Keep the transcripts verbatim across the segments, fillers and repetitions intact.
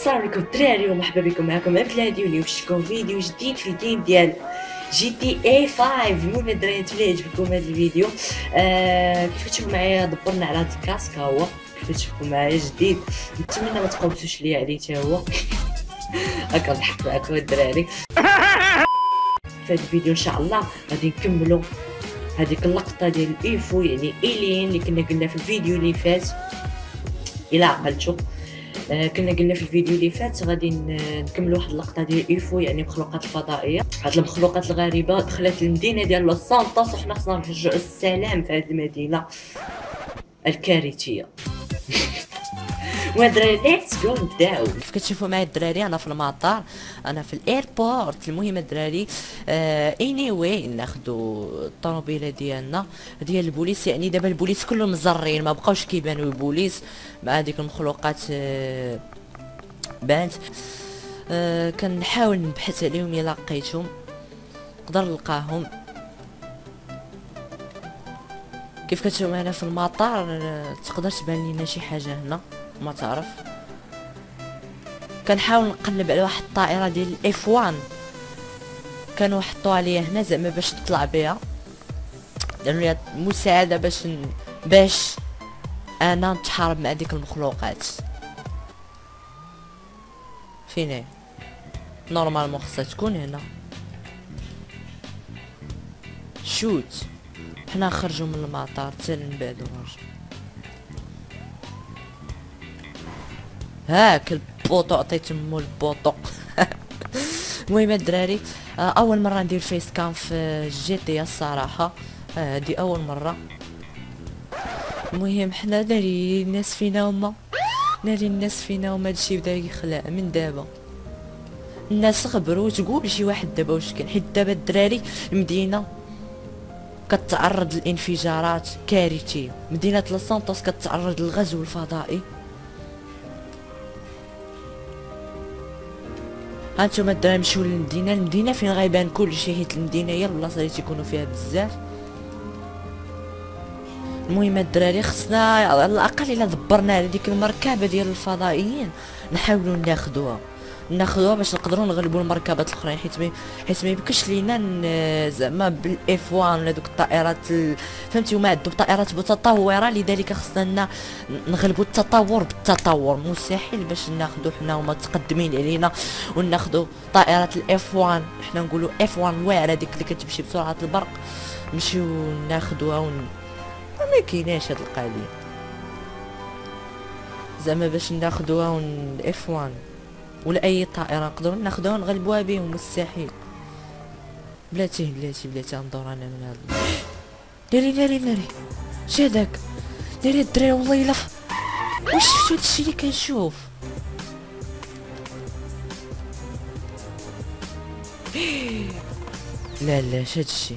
السلام عليكم الدراري ومرحبا بكم معكم عبد الهادي واليوم شفتكم فيديو جديد في الجيم ديال جي تي اي خمسة. المهم الدراري نتمنى يعجبكم هذا الفيديو. آه كيف كتشوفوا معايا دبرنا على هذا الكاسك، ها هو كيف كتشوفوا معايا جديد. نتمنى ما تقومسوش ليا عليه حتى هو هكا نضحك معكم الدراري في هذا الفيديو. ان شاء الله غادي نكملوا هذيك اللقطه ديال ايفو يعني ايلين اللي كنا قلنا في الفيديو اللي فات الى عقلتو. آه كنا قلنا في الفيديو اللي فات غادي نكملوا واحد اللقطه ديال ايفو يعني مخلوقات الفضائيه. هاد المخلوقات الغريبه دخلت المدينه ديال لوس سانتوس وحنا خصنا نرجعوا السلام في هاد المدينه الكارثيه. والدراري ليتس جو نبداو. كيف كتشوفوا معايا الدراري انا في المطار، انا في الايربورت. المهم الدراري اني واي ناخذوا الطوموبيله ديالنا ديال البوليس. يعني دابا البوليس كلهم مزرين، ما بقاوش كيبانوا البوليس مع ديك المخلوقات. آه بانت آه كنحاول نبحث عليهم، الا لقيتهم نقدر نلقاهم. كيف كتشوفوا معانا في المطار تقدر تبان لنا شي حاجه هنا ما تعرف. كنحاول نقلب على واحد الطائره ديال اف واحد كانوا حطوها عليا هنا زعما باش نطلع بها، داروا لي مساعده باش ن... باش انا نتحارب مع ديك المخلوقات. فين هي؟ نورمالمون خصها تكون هنا. شوت حنا نخرجوا من المطار حتى من بعد ونرجعوا. هاك البوطو عطيت مو البوطو. المهم الدراري اول مره ندير فيس كام في جي تي الصراحه، هادي اول مره. المهم حنا داري الناس فينا هما، داري الناس فينا هما. هادشي بدا يخلع من دابا، الناس خبروا تقول شي واحد دابا واش كاين، حيت دابا الدراري المدينه كتعرض للانفجارات كارثيه. مدينه لوس سانتوس كتعرض للغزو الفضائي. هانتوما الدراري نمشيو للمدينه، المدينه فين غيبان كلشي حيت المدينه هي البلاصه اللي تيكونوا فيها بزاف. المهم الدراري خصنا على الاقل الا دبرنا على ديك المركبه ديال الفضائيين نحاولوا ناخذوها ناخذوها باش نقدروا نغلبوا المركبات الاخرين، حيت حيت ما يمكنش لينا زعما بالاف واحد ولا دوك الطائرات ال... فهمتي، هما عندهم طائرات متطوره، لذلك خصنا نغلبوا التطور بالتطور. مستحيل باش ناخذوا حنا هما متقدمين علينا وناخذوا طائرات الاف واحد. حنا نقولوا اف واحد الواعره ديك اللي كتمشي بسرعه البرق، نمشيو ناخذوها ون... ما كايناش هاد القضيه زعما باش ناخذوها ون اف واحد ولا اي طائره نقدروا ناخذوها نغلبوها بهم. مستحيل بلاتي بلاتي بلاتي. ندور انا من هاد داري داري داري شي هذاك داري الدراري. والله الا واش شفتو هادشي اللي كنشوف؟ لا لا اش هادشي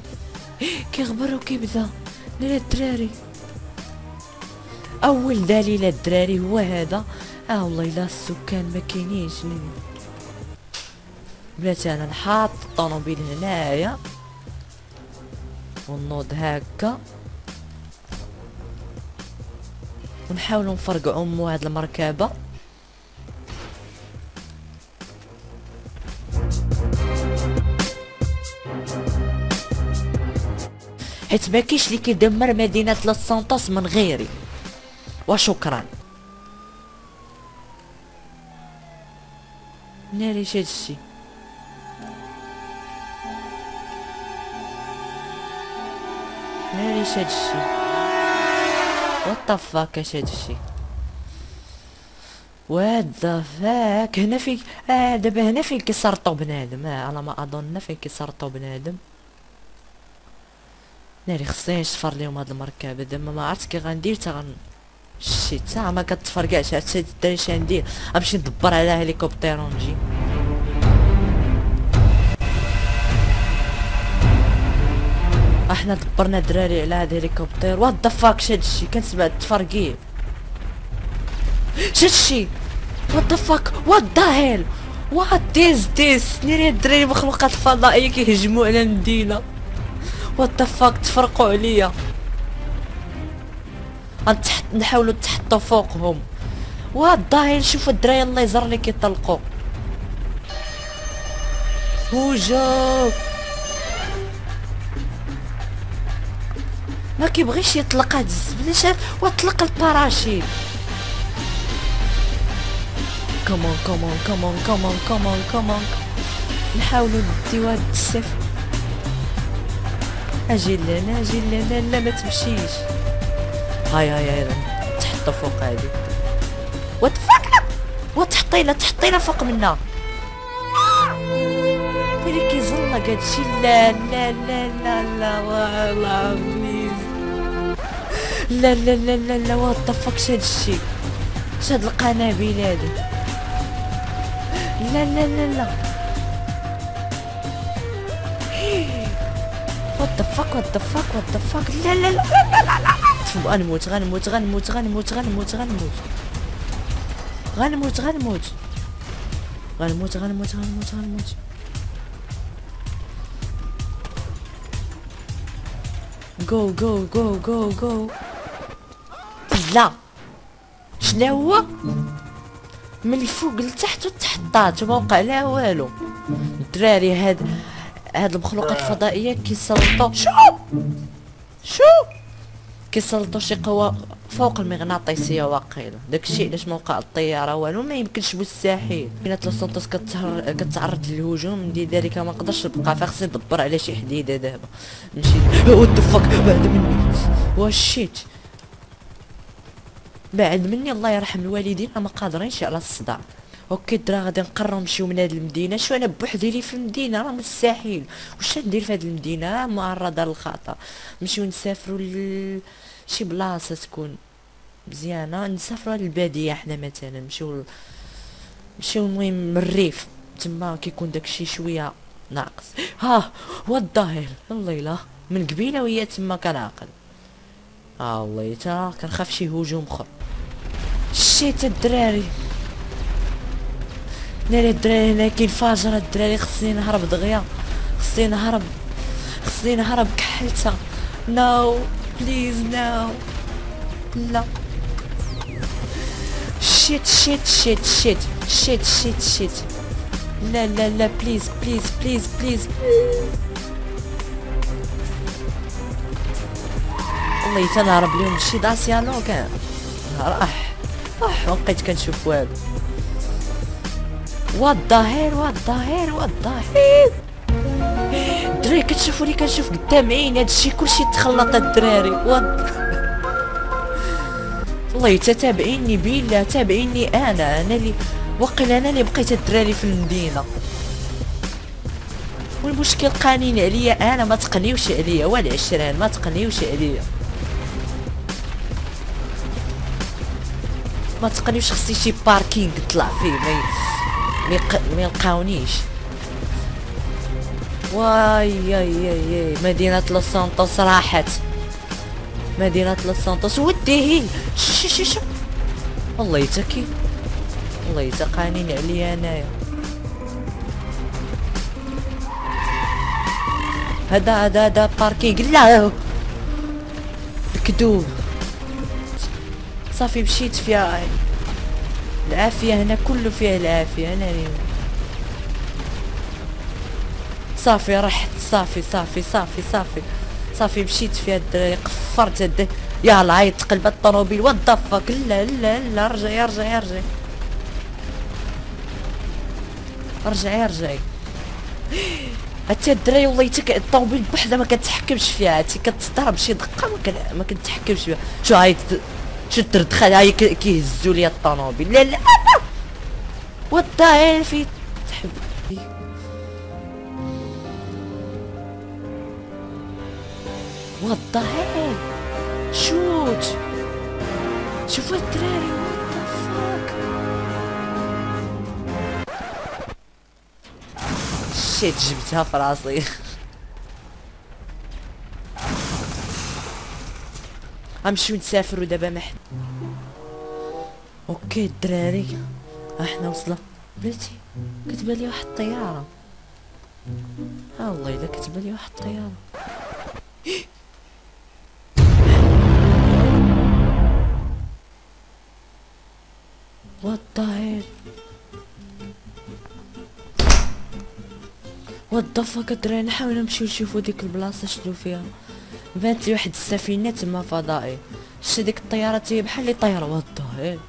كيغبر وكيبدا. داري الدراري اول دليل الدراري هو هذا. اه والله الا السكان ما كاينينش بلاتي. انا نحاط الطوموبيل هنايا ونوض هكا ونحاولوا نفرقعوا مو هاد المركبه. حيت ما كاينش اللي كيدمر مدينه لوس سانتوس من غيري. وشكرا. ناري شادشي ناري شادشي وطفاك شادشي وطفاك. هنا فين اه دابا هنا فين كيسرطو بنادم؟ اه انا ما اظن فين كيسرطو بنادم. ناري خصني نشفر ليهم هاد المركبه دابا. ما عرفت كي غندير تا غن شي تا ما كتفرقعش. عرفتي الدراري اش غندير؟ غنمشي ندبر على هليكوبتر ونجي. احنا دبرنا الدراري على هاد الهليكوبتر. وات ذا فاك شادشي كنسمع التفرقيع شادشي. وات ذا فاك وات ذا هيل وات ديز ديز. ناري الدراري مخلوقات الفضائيه كيهجموا على المدينه. وات ذا فاك تفرقوا عليا. نحاولوا نتحطوا فوقهم. والظاهر نشوفوا الدراري الله يزر اللي كيطلقوا. وجا ما كيبغيش يطلق هاد الزبلشات وطلق الباراشيل. كومون كومون كومون كومون كومون كومون نحاولوا نديو هاد السيف. اجي لهنا اجي لهنا، لا ما تمشيش. هاي هاي هاي تحطوا فوق هادي. وات فاك وتحطينا تحطينا فوق منا. اللي كيزلق هادشي لا لا لا لا لا والله لا لا لا لا لا وات فاك هادشي. شاد القنابل هادي لا لا لا لا وات فاك وات فاك وات فاك لا لا لا لا لا. غنموت غنموت غنموت غنموت غنموت غنموت غنموت غنموت غنموت غنموت غنموت غنموت. جو جو جو جو جو. لا شنو هو من الفوق لتحت وتحطات وما وقع لها والو. الدراري هاد هاد المخلوقات الفضائيه كيسلطوا شو شو كيسلطوا شي قوى فوق المغناطيسيه واقيلا. داكشي علاش ما وقع الطياره والو، ما يمكنش بالساحل. بنات لوس سانتوس كتعرض للهجوم، من ذلك ما نقدرش نبقى فخصني ندبر على شي حديده دابا. مشيت وات فاك بعد مني واشيت بعد مني. الله يرحم الوالدين ما قادرينش على الصداع. اوكي الدرا غادي نقرروا نمشيو من هاد المدينه. شو انا بوحدي لي في المدينه، راه مستحيل. واش ندير في هاد المدينه معرضه للخطر؟ نمشيو نسافروا ل شي بلاصه تكون مزيانه، نسافروا للباديه حنا مثلا. نمشيو نمشيو المهم من الريف، تما كيكون داكشي شويه ناقص. ها هو الظاهر الله يلا من قبيله وهي تما كنعقل. اه والله تا كنخاف شي هجوم اخر. شيت الدراري ناري الدراري هنا كينفجر. الدراري خصني نهرب دغيا، خصني نهرب خصني نهرب كحلتها. نو بليز نو لا. شيت شيت شيت شيت شيت شيت شيت لا لا لا بليز بليز بليز بليز. والله حتى نهرب لهم شي داسيانو كان راح راح وبقيت كنشوف والو. والظاهر والظاهر والظاهر الدراري كتشوفوني كنشوف قدام عيني هادشي كلشي تخلط. الدراري والله حتى تابعيني بيلا، تابعيني انا انا اللي وقيلا انا اللي بقيت الدراري في المدينه. والمشكل قانين عليا انا، ما تقنيوش عليا والعشران ما تقنيوش عليا ما تقنيوش. خصني شي باركينغ طلع فيه ما ما يلقاونيش. واي ياي ياي مدينه لوس سانتوس راحت. مدينه لوس سانتوس ودي هي شششش. والله يتكي والله يتقانين عليا انايا. هذا هذا هذا باركينغ لا الكذوب. صافي مشيت فيها العافيه، هنا كله فيها العافيه. انا صافي رحت صافي صافي صافي صافي صافي مشيت فيها الدراري قفرت يدي. يلا هاي تقلب الطوموبيل وضفك. لا لا لا رجعي رجعي رجعي رجعي رجعي. حتى الدراري والله حتى الطوموبيل بوحدها ما كتحكمش فيها، حتى كتضرب شي دقه ما كتحكمش فيها. شو هاي شو الدردخه هاي كيهزوا لي الطوموبيل. لا لا والظاهر في تحب والظاهر. شوت شوفوا الدراري وات ذا فاك. شيت جبتها في راسي. غنمشيو نسافرو دابا محد. اوكي الدراري ها حنا وصلنا. بلاتي كتبان لي واحد الطياره. ها والله الا كتبان لي واحد الطياره. What the hell? What the fuck دراري، نحاول نمشيو نشوفو ديك البلاصة شنو فيها. بانت لي واحد السفينة تما فضائي، شتي ديك الطيارة تاهي بحال لي طايرة. وات ذا هيل،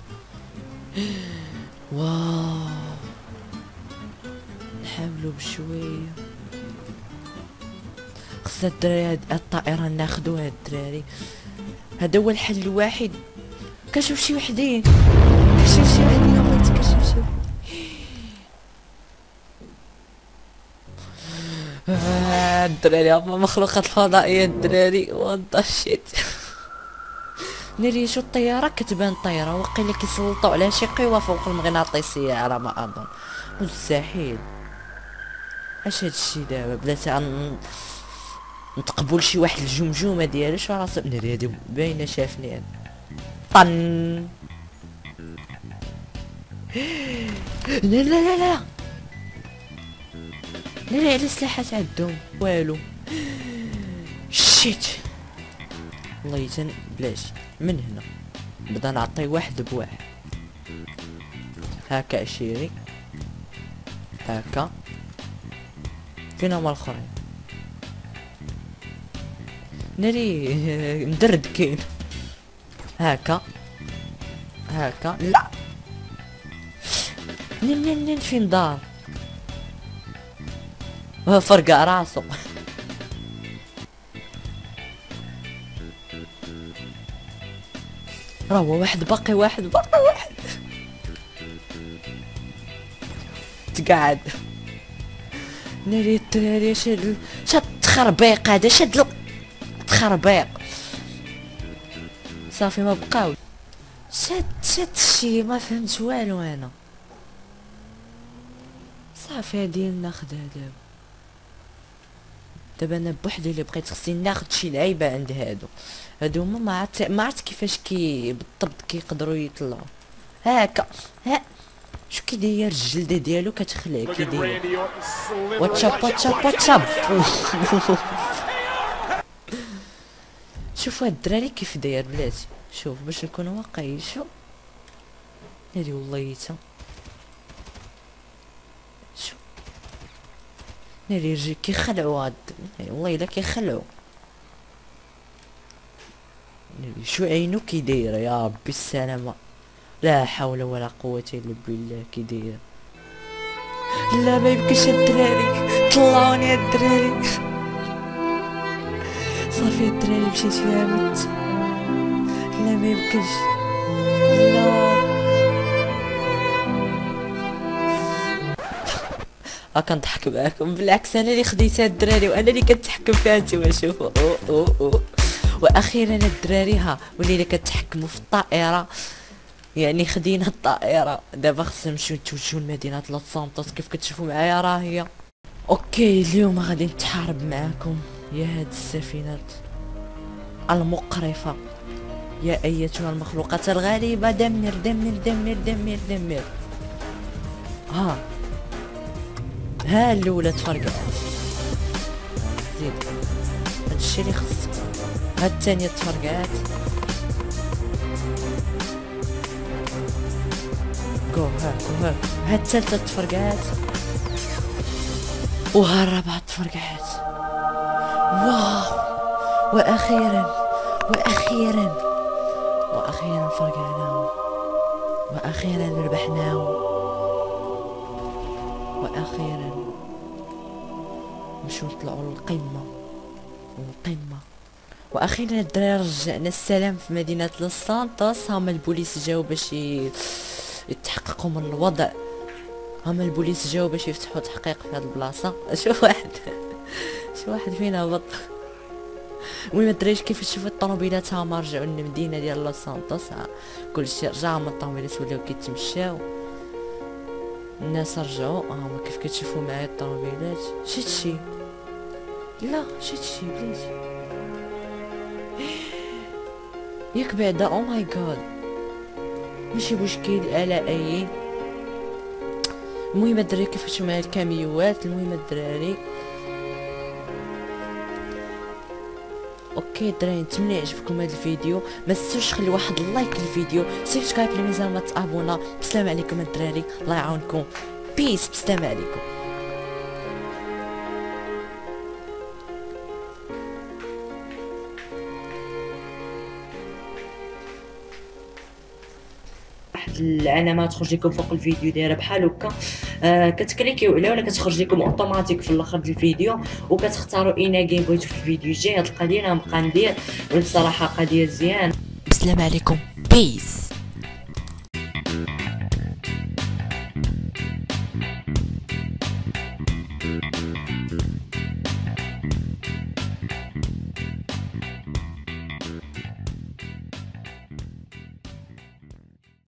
واو. نحاولو بشوية، خصنا الدراري هاد الطائرة ناخدوها الدراري، هدا هو الحل الوحيد. كنشوف شي وحدين، كنشوف شي وحدين بغيت كنشوف شي وحدين. آه الدراري هما مخلوقات الفضائية الدراري. وات الشيت ناري شو الطيارة كتبان طايرة، وقيلا كيسلطو عليها شي قوى فوق المغناطيسية على ما أظن. مستحيل، اش هادشي دابا بلاتي؟ عن نتقبل شي واحد الجمجومة ديالو. شو راسو ناري هادي باينة، شافني أنا طن. لا لا لا لا لا لا، على سلاحات عندهم والو. شيت والله يتن بلاش. من هنا بدا نعطي واحد بواحد هاكا عشيري هاكا. فين هما الاخرين ناري؟ مدرد كاين هاكا هاكا. لا نين نين نين، فين دار فرقع راسو. راه هو واحد باقي، واحد باقي، واحد تقعد. ناري الدراري شاد شاد التخربيق هذا، شاد التخربيق. صافي ما بقاوش، شاد شاد شي ما فهمت والو انا. صافي هادي ناخدها دابا. دابا انا بوحدي اللي بقيت، خصني ناخد شي لعيبه عند هادو. هادو هما ما عرفت ما عرفت كيفاش كي بالضبط كيقدروا يطلعوا هاكا. ها شو كيدير الجلده ديالو كتخلع، كيدير واتشاب واتشاب واتشاب. شوفوا هاد الدراري كيف داير بلاتي. شوف باش نكون واقعي، شوف ناري والله حتى ناري رجلي كيخلعو هاد. والله الا كيخلعو ناري. شو عينو كيدايره، يا ربي السلامه، لا حول ولا قوه الا بالله. كيدايره، لا ما يمكنش الدراري، طلعوني الدراري. صافي الدراري مشيت فيها مت. لا ما يمكنش، لا. ها كنضحك معاكم، بالعكس انا اللي خديتها الدراري، وانا اللي كنتحكم فيها نتوما. شوفوا او او او. واخيرا الدراري ها ولينا كتحكموا في الطائره، يعني خدينا الطائره. دابا خصنا نمشيو نتوجهوا لمدينه لوس سانتوس. كيف كتشوفوا معايا راه هي اوكي. اليوم غادي نتحارب معاكم يا هاد السفينات المقرفه، يا ايتها المخلوقات الغريبه. دمر دمر دمر دمر دمر. ها ها الاولى تفرقع، زيد هادشي اللي خصك. ها الثانيه تفرقعات. جو ها جو ها. ها الثالثه تفرقعات، وها الرابعه تفرقعات. واو، واخيرا واخيرا واخيرا فرقعناهم، واخيرا ربحناهم، واخيرا نمشيو نطلعو للقمه القمه. واخيرا الدراري رجعنا السلام في مدينه لوس سانتوس. هما البوليس جاو باش يتحققوا من الوضع، هما البوليس جاو باش يفتحوا تحقيق في هاد البلاصه. شوف واحد شوف واحد فين هبط. المهم الدراري كيفاش تشوفوا الطوموبيلات هما رجعوا للمدينه ديال لوس سانتوس، كلشي رجع. هما الطوموبيلات ولاو كيتمشاو، الناس رجعوا. هما كيف كتشوفوا معايا الطوموبيلات. شفت شي؟ لا شفت شي بلاتي ياك بعدا. او ماي جاد، ماشي مشكل على اي. المهم الدراري كيف كتشوفوا معايا الكاميوات. المهم الدراري اوكي الدراري نتمنى يعجبكم هذا الفيديو، ما تنسوش تخليو واحد اللايك للفيديو، سبسكرايب للميزان ما تابونا. بسلام عليكم الدراري، الله يعاونكم، بيس، بسلام عليكم. العلامات تخرج لكم فوق الفيديو دايره بحال هكا، آه كتكليكيو عليها ولا كتخرج لكم اوتوماتيك في الاخر ديال الفيديو، وكتختاروا اين جيم بغيتو في الفيديو الجاي. هاد القضيه راه مبقى ندير والصراحه قضيه مزيان. السلام عليكم، بيس.